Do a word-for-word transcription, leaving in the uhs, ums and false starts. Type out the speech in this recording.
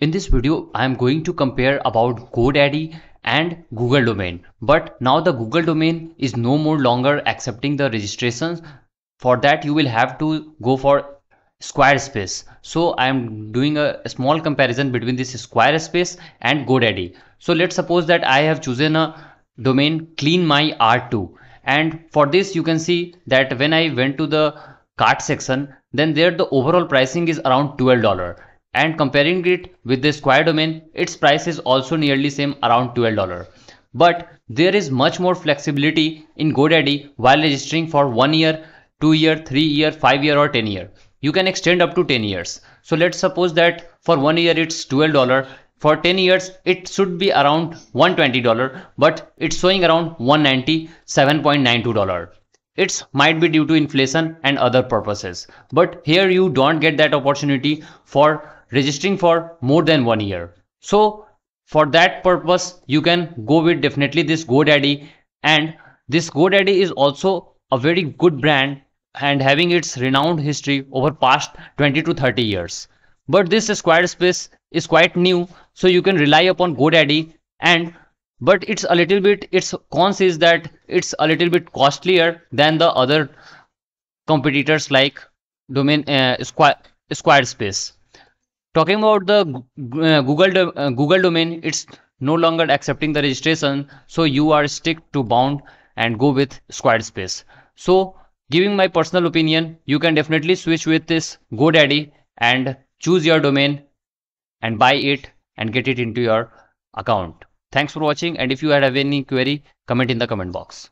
In this video, I am going to compare about GoDaddy and Google domain. But now the Google domain is no more longer accepting the registrations. For that, you will have to go for Squarespace. So I am doing a, a small comparison between this Squarespace and GoDaddy. So let's suppose that I have chosen a domain Clean My R two. And for this, you can see that when I went to the cart section, then there the overall pricing is around twelve dollars. And comparing it with the Square domain, its price is also nearly same, around twelve dollars. But there is much more flexibility in GoDaddy while registering for one year, two year, three year, five year or ten year. You can extend up to ten years. So let's suppose that for one year it's twelve dollars. For ten years it should be around one hundred twenty dollars, but it's showing around one hundred ninety-seven dollars and ninety-two cents. It might be due to inflation and other purposes. But here you don't get that opportunity for registering for more than one year. So for that purpose, you can go with definitely this GoDaddy, and this GoDaddy is also a very good brand and having its renowned history over past twenty to thirty years. But this Squarespace is quite new, so you can rely upon GoDaddy, and but it's a little bit, its cons is that it's a little bit costlier than the other competitors like domain uh, Square, Squarespace. Talking about the uh, Google do uh, Google domain, it's no longer accepting the registration, so you are stick to bound and go with Squarespace. So, giving my personal opinion, you can definitely switch with this GoDaddy and choose your domain and buy it and get it into your account. Thanks for watching, and if you have any query, comment in the comment box.